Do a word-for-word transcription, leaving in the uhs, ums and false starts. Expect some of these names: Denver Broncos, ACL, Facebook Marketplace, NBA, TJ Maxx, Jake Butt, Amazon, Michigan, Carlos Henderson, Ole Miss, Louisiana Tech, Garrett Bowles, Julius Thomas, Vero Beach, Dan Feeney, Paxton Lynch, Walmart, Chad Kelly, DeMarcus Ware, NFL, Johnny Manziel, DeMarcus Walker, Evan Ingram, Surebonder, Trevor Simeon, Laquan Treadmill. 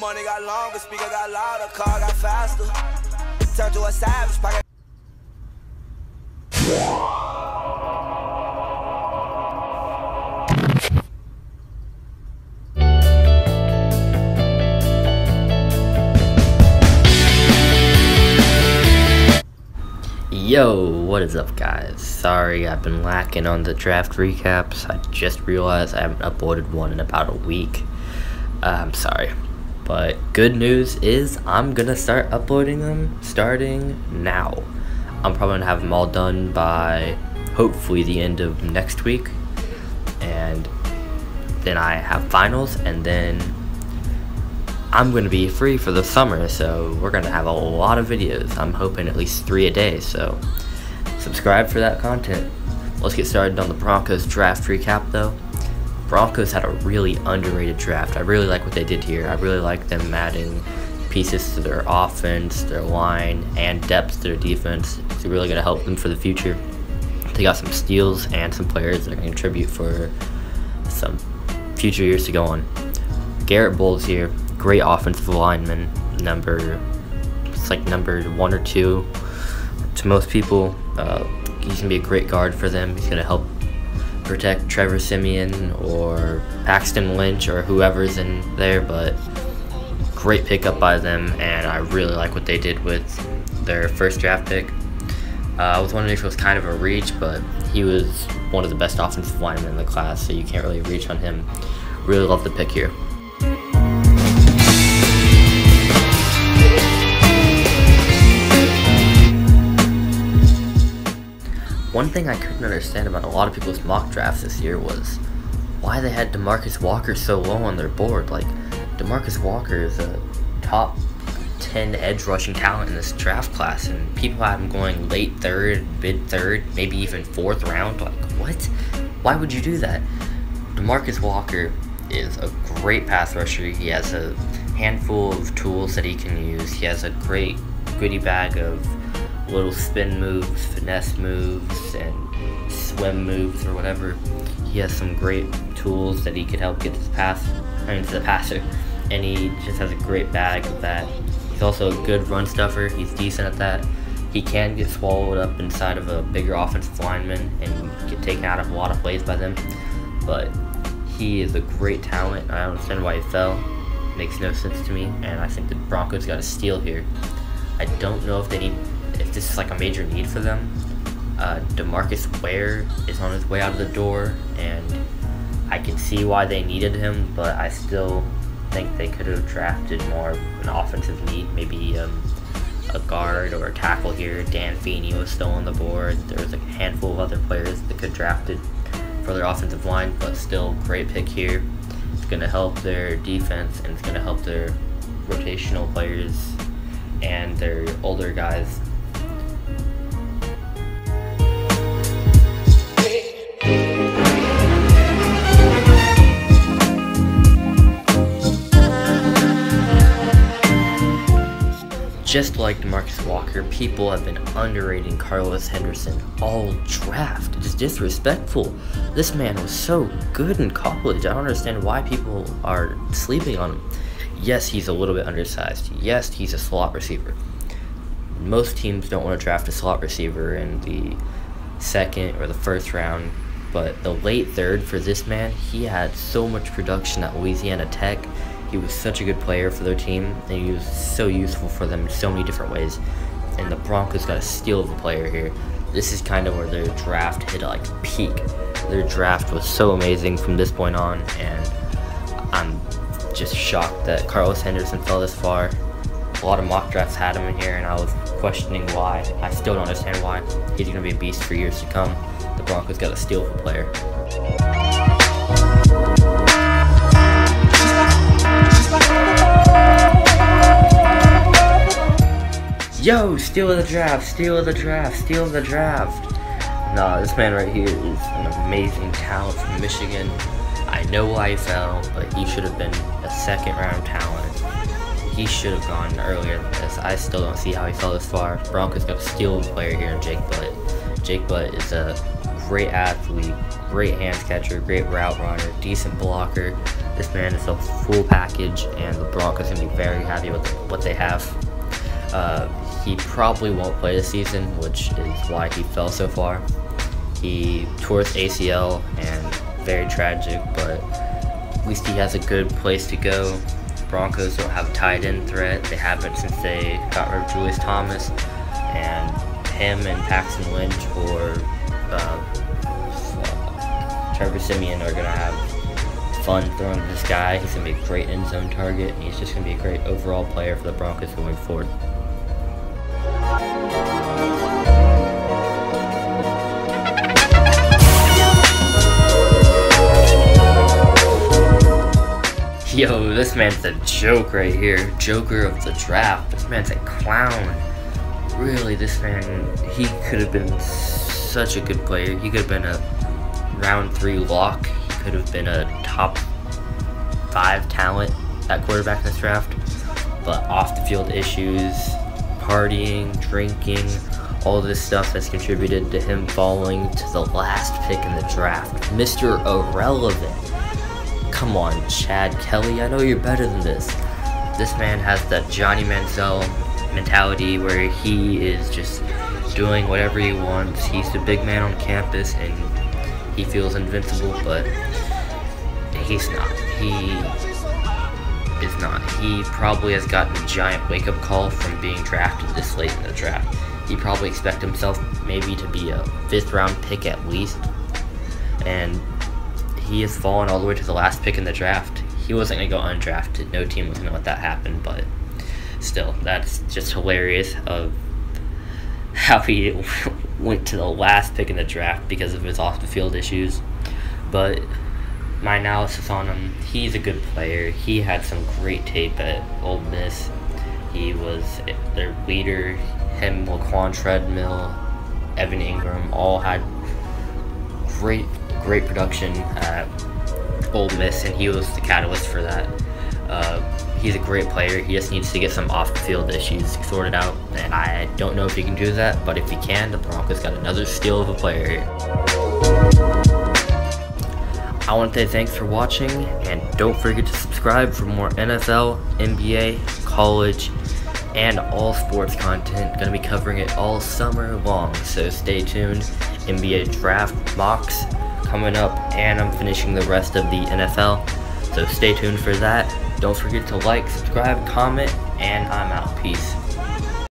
money got longer, speaker got louder, car got faster. Turned to a savage pocket. Yo, what is up guys? Sorry I've been lacking on the draft recaps. I just realized I haven't uploaded one in about a week. Uh, I'm sorry. But good news is I'm gonna start uploading them starting now. I'm probably gonna have them all done by hopefully the end of next week. And then I have finals and then I'm going to be free for the summer, so we're going to have a lot of videos. I'm hoping at least three a day, so subscribe for that content. Let's get started on the Broncos draft recap, though. Broncos had a really underrated draft. I really like what they did here. I really like them adding pieces to their offense, their line, and depth to their defense. It's really going to help them for the future. They got some steals and some players that are going to contribute for some future years to go on. Garrett Bowles here. Great offensive lineman, number it's like number one or two to most people. Uh, he's gonna be a great guard for them. He's gonna help protect Trevor Simeon or Paxton Lynch or whoever's in there. But great pickup by them, and I really like what they did with their first draft pick. Uh, I was wondering if it was kind of a reach, but he was one of the best offensive linemen in the class, so you can't really reach on him. Really love the pick here. One thing I couldn't understand about a lot of people's mock drafts this year was why they had DeMarcus Walker so low on their board. Like, DeMarcus Walker is a top ten edge rushing talent in this draft class, and people had him going late third, mid third, maybe even fourth round. Like, what? Why would you do that? DeMarcus Walker is a great pass rusher. He has a handful of tools that he can use. He has a great goodie bag of little spin moves, finesse moves, and swim moves or whatever. He has some great tools that he could help get this pass I mean, to the passer, and he just has a great bag of that. He's also a good run stuffer. He's decent at that. He can get swallowed up inside of a bigger offensive lineman and get taken out of a lot of plays by them, but he is a great talent. I don't understand why he fell. It makes no sense to me, and I think the Broncos got a steal here. I don't know if they need if this is like a major need for them. uh, DeMarcus Ware is on his way out of the door, and I can see why they needed him, but I still think they could have drafted more of an offensive need, maybe um, a guard or a tackle here. Dan Feeney was still on the board. There was a handful of other players that could drafted for their offensive line, but still great pick here. It's going to help their defense, and it's going to help their rotational players and their older guys. Just like DeMarcus Walker, people have been underrating Carlos Henderson all draft. It's disrespectful. This man was so good in college. I don't understand why people are sleeping on him. Yes, he's a little bit undersized. Yes, he's a slot receiver. Most teams don't want to draft a slot receiver in the second or the first round, but the late third for this man, he had so much production at Louisiana Tech. He was such a good player for their team, and he was so useful for them in so many different ways, and the Broncos got a steal of a player here. This is kind of where their draft hit like peak. Their draft was so amazing from this point on, and I'm just shocked that Carlos Henderson fell this far. A lot of mock drafts had him in here, and I was questioning why. I still don't understand why. He's going to be a beast for years to come. The Broncos got a steal of a player. Yo, steal of the draft, steal of the draft, steal of the draft. Nah, this man right here is an amazing talent from Michigan. I know why he fell, but he should have been a second round talent. He should have gone earlier than this. I still don't see how he fell this far. Broncos got a steal of a player here in Jake Butt. Jake Butt is a great athlete, great hands catcher, great route runner, decent blocker. This man is a full package, and the Broncos are going to be very happy with what they have. Uh, he probably won't play this season, which is why he fell so far. He tore his A C L, and very tragic, but at least he has a good place to go. The Broncos don't have a tight end threat. They haven't since they got rid of Julius Thomas, and him and Paxton Lynch or uh, Trevor Simeon are going to have fun throwing to this guy. He's going to be a great end zone target, and he's just going to be a great overall player for the Broncos going forward. Yo, this man's a joke right here. Joker of the draft. This man's a clown. Really, this man, he could have been such a good player. He could have been a round three lock. Could have been a top five talent at quarterback in this draft, but off the field issues, partying, drinking, all this stuff has contributed to him falling to the last pick in the draft. Mister Irrelevant. Come on, Chad Kelly, I know you're better than this. This man has that Johnny Manziel mentality where he is just doing whatever he wants. He's the big man on campus, and he feels invincible, but he's not. He is not. He probably has gotten a giant wake-up call from being drafted this late in the draft. He probably expected himself maybe to be a fifth-round pick at least, and he has fallen all the way to the last pick in the draft. He wasn't going to go undrafted. No team was going to let that happen, but still, that's just hilarious of how he went to the last pick in the draft because of his off-the-field issues. But my analysis on him, he's a good player. He had some great tape at Ole Miss. He was their leader. Him, Laquan Treadmill, Evan Ingram, all had great, great production at Ole Miss, and he was the catalyst for that. Uh, he's a great player. He just needs to get some off-the-field issues sorted out, and I don't know if he can do that, but if he can, the Broncos got another steal of a player here. I want to say thanks for watching, and don't forget to subscribe for more N F L, N B A, college, and all sports content. Going to be covering it all summer long, so stay tuned. N B A draft mocks coming up, and I'm finishing the rest of the N F L, so stay tuned for that. Don't forget to like, subscribe, comment, and I'm out. Peace.